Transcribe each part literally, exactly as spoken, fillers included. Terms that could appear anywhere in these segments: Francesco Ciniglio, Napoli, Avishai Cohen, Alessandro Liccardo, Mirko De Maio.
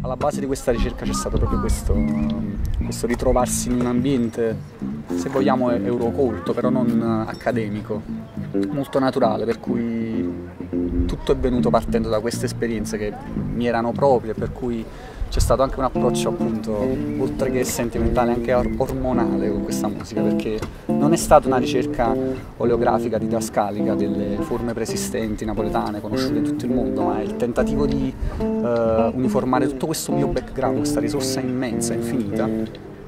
alla base di questa ricerca c'è stato proprio questo, questo ritrovarsi in un ambiente, se vogliamo, eurocolto, però non accademico, molto naturale, per cui tutto è venuto partendo da queste esperienze che mi erano proprie, per cui c'è stato anche un approccio, appunto, oltre che sentimentale, anche ormonale con questa musica, perché non è stata una ricerca oleografica, didascalica delle forme preesistenti napoletane conosciute in tutto il mondo, ma è il tentativo di eh, uniformare tutto questo mio background, questa risorsa immensa, infinita,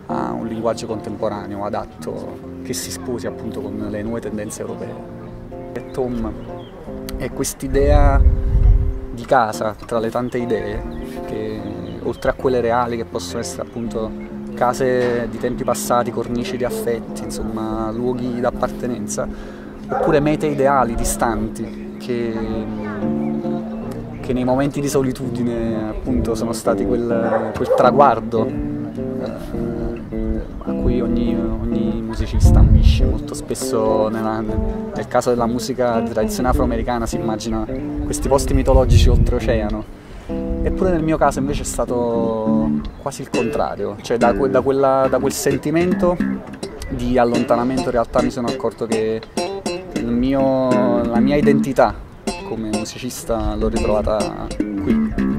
a un linguaggio contemporaneo adatto che si sposi appunto con le nuove tendenze europee. E Tom è quest'idea di casa tra le tante idee che, oltre a quelle reali che possono essere appunto case di tempi passati, cornici di affetti, insomma luoghi d'appartenenza, oppure mete ideali distanti che, che nei momenti di solitudine appunto sono stati quel, quel traguardo eh, a cui ogni, ogni musicista ambisce. Molto spesso nella, nel caso della musica di tradizione afroamericana si immagina questi posti mitologici oltreoceano. Eppure nel mio caso invece è stato quasi il contrario, cioè da, que- da, quella, da quel sentimento di allontanamento in realtà mi sono accorto che il mio, la mia identità come musicista l'ho ritrovata qui.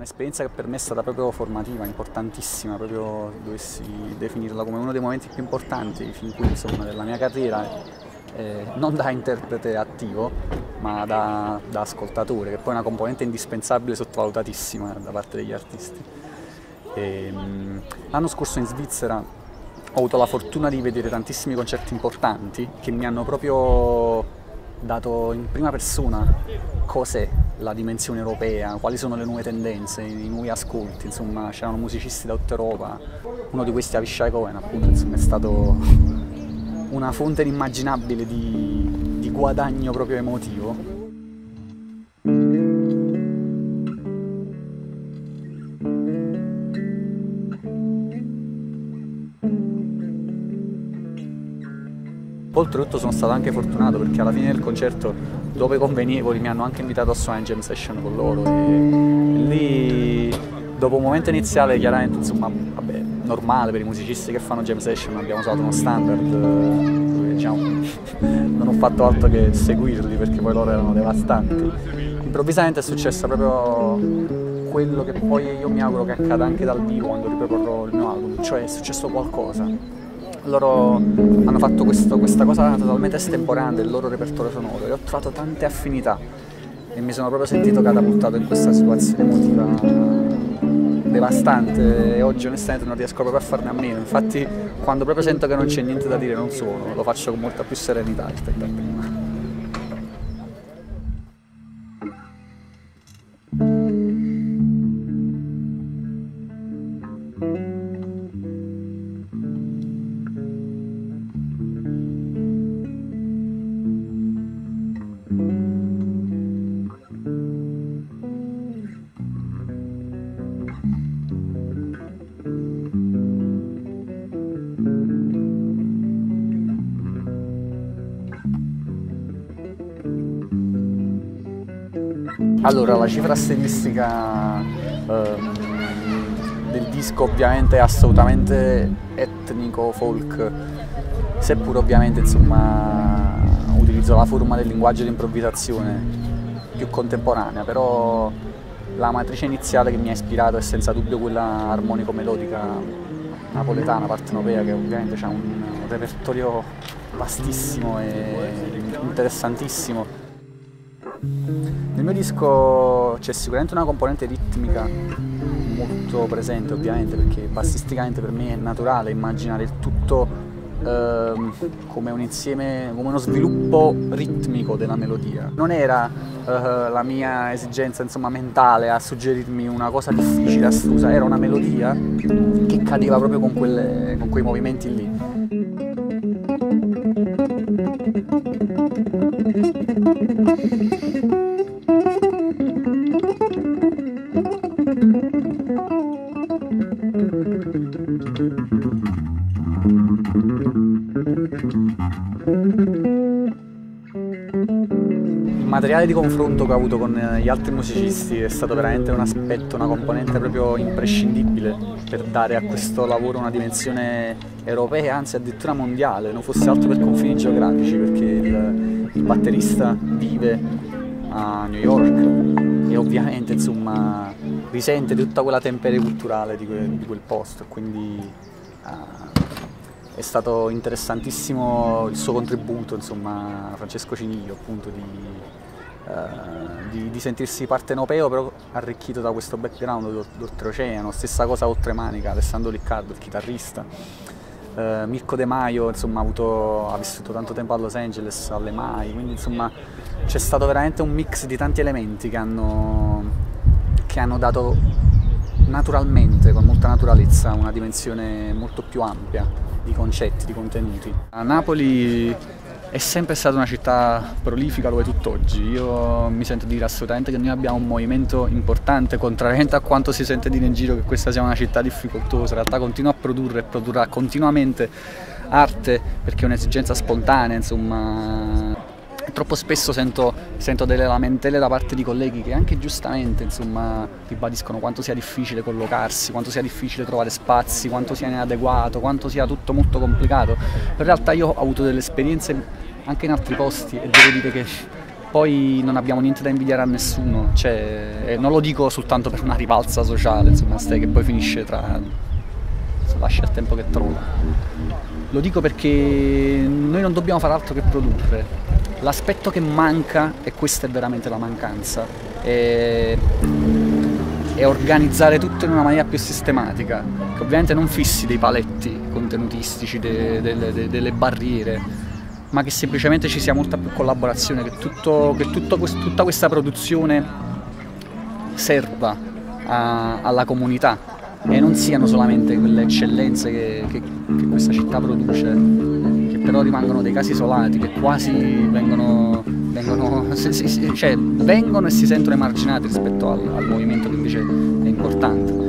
Un'esperienza che per me è stata proprio formativa, importantissima, proprio dovessi definirla come uno dei momenti più importanti fin qui, insomma, della mia carriera, eh, non da interprete attivo, ma da, da ascoltatore, che poi è una componente indispensabile e sottovalutatissima da parte degli artisti. E, mh, l'anno scorso in Svizzera ho avuto la fortuna di vedere tantissimi concerti importanti che mi hanno proprio dato in prima persona cos'è la dimensione europea, quali sono le nuove tendenze, i nuovi ascolti, insomma c'erano musicisti da tutta Europa. Uno di questi, Avishai Cohen, appunto, insomma, è stato una fonte inimmaginabile di, di guadagno proprio emotivo. Oltretutto sono stato anche fortunato perché alla fine del concerto, dove convenevoli, mi hanno anche invitato a suonare in jam session con loro e lì, dopo un momento iniziale chiaramente, insomma, vabbè, normale per i musicisti che fanno jam session, abbiamo usato uno standard dove, diciamo, non ho fatto altro che seguirli perché poi loro erano devastanti. Improvvisamente è successo proprio quello che poi io mi auguro che accada anche dal vivo quando riproporrò il mio album, cioè è successo qualcosa. Loro hanno fatto questo, questa cosa totalmente estemporanea del loro repertorio sonoro e ho trovato tante affinità e mi sono proprio sentito catapultato in questa situazione emotiva devastante e oggi onestamente non riesco proprio a farne a meno. Infatti quando proprio sento che non c'è niente da dire non suono, lo faccio con molta più serenità rispetto a prima. Allora, la cifra stilistica ehm, del disco ovviamente è assolutamente etnico, folk, seppur ovviamente insomma utilizzo la forma del linguaggio di improvvisazione più contemporanea, però la matrice iniziale che mi ha ispirato è senza dubbio quella armonico-melodica napoletana, partenopea, che ovviamente ha un repertorio vastissimo e interessantissimo. Nel mio disco c'è sicuramente una componente ritmica molto presente ovviamente, perché bassisticamente per me è naturale immaginare il tutto eh, come un insieme, come uno sviluppo ritmico della melodia. Non era eh, la mia esigenza insomma mentale a suggerirmi una cosa difficile, astrusa, era una melodia che cadeva proprio con, quelle, con quei movimenti lì. Il materiale di confronto che ho avuto con gli altri musicisti è stato veramente un aspetto, una componente proprio imprescindibile per dare a questo lavoro una dimensione europea, anzi addirittura mondiale, non fosse altro per confini geografici, perché il, il batterista vive a New York e ovviamente insomma risente tutta quella tempera culturale di quel, di quel posto, quindi uh, è stato interessantissimo il suo contributo, insomma, Francesco Ciniglio, appunto, di, uh, di, di sentirsi partenopeo, però arricchito da questo background d'oltreoceano. Stessa cosa Oltremanica, Alessandro Liccardo, il chitarrista. Uh, Mirko De Maio, insomma, ha, avuto, ha vissuto tanto tempo a Los Angeles, alle Mai, quindi insomma c'è stato veramente un mix di tanti elementi che hanno, che hanno dato naturalmente, con molta naturalezza, una dimensione molto più ampia di concetti, di contenuti. A Napoli è sempre stata una città prolifica, lo è tutt'oggi. Io mi sento dire assolutamente che noi abbiamo un movimento importante, contrariamente a quanto si sente dire in giro che questa sia una città difficoltosa. In realtà continua a produrre e produrrà continuamente arte perché è un'esigenza spontanea, insomma. Troppo spesso sento, sento delle lamentele da parte di colleghi che anche giustamente insomma ribadiscono quanto sia difficile collocarsi, quanto sia difficile trovare spazi, quanto sia inadeguato, quanto sia tutto molto complicato. Però in realtà io ho avuto delle esperienze anche in altri posti e devo dire che poi non abbiamo niente da invidiare a nessuno, cioè, non lo dico soltanto per una rivalsa sociale, insomma, che poi finisce tra... lascia il tempo che trova. Lo dico perché noi non dobbiamo far altro che produrre. L'aspetto che manca, e questa è veramente la mancanza, è, è organizzare tutto in una maniera più sistematica, che ovviamente non fissi dei paletti contenutistici, de, de, de, delle barriere, ma che semplicemente ci sia molta più collaborazione, che, tutto, che tutto, tutta questa produzione serva a, alla comunità e non siano solamente quelle eccellenze che, che, che questa città produce, però rimangono dei casi isolati che quasi vengono, vengono, si, si, cioè, vengono e si sentono emarginati rispetto al, al movimento che invece è importante.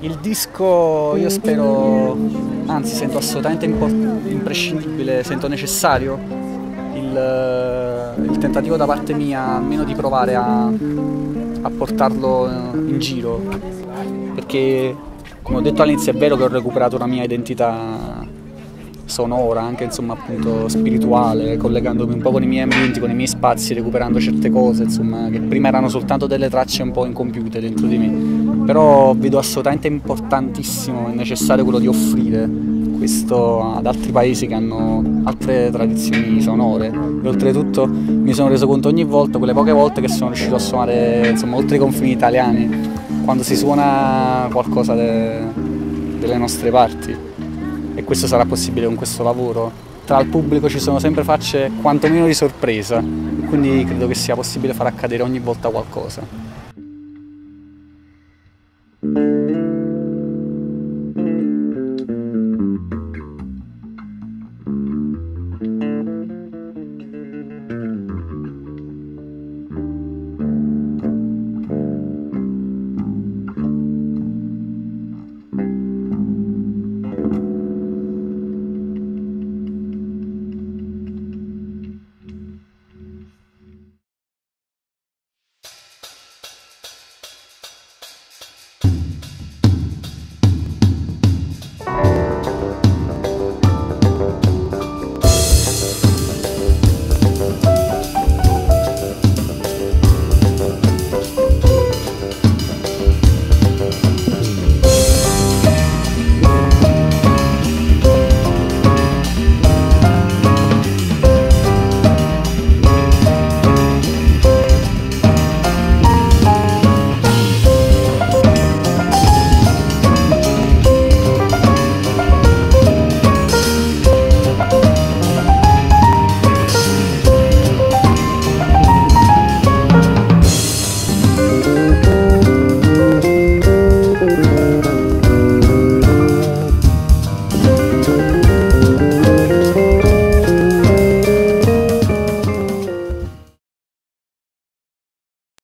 Il disco io spero, anzi sento assolutamente imprescindibile, sento necessario il, il tentativo da parte mia almeno di provare a, a portarlo in giro, perché come ho detto all'inizio è vero che ho recuperato una mia identità sonora, anche insomma appunto spirituale, collegandomi un po' con i miei ambienti, con i miei spazi, recuperando certe cose insomma che prima erano soltanto delle tracce un po' incompiute dentro di me. Però vedo assolutamente importantissimo e necessario quello di offrire questo ad altri paesi che hanno altre tradizioni sonore. E oltretutto mi sono reso conto ogni volta, quelle poche volte che sono riuscito a suonare insomma, oltre i confini italiani, quando si suona qualcosa de, delle nostre parti. E questo sarà possibile con questo lavoro. Tra il pubblico ci sono sempre facce quantomeno di sorpresa, quindi credo che sia possibile far accadere ogni volta qualcosa.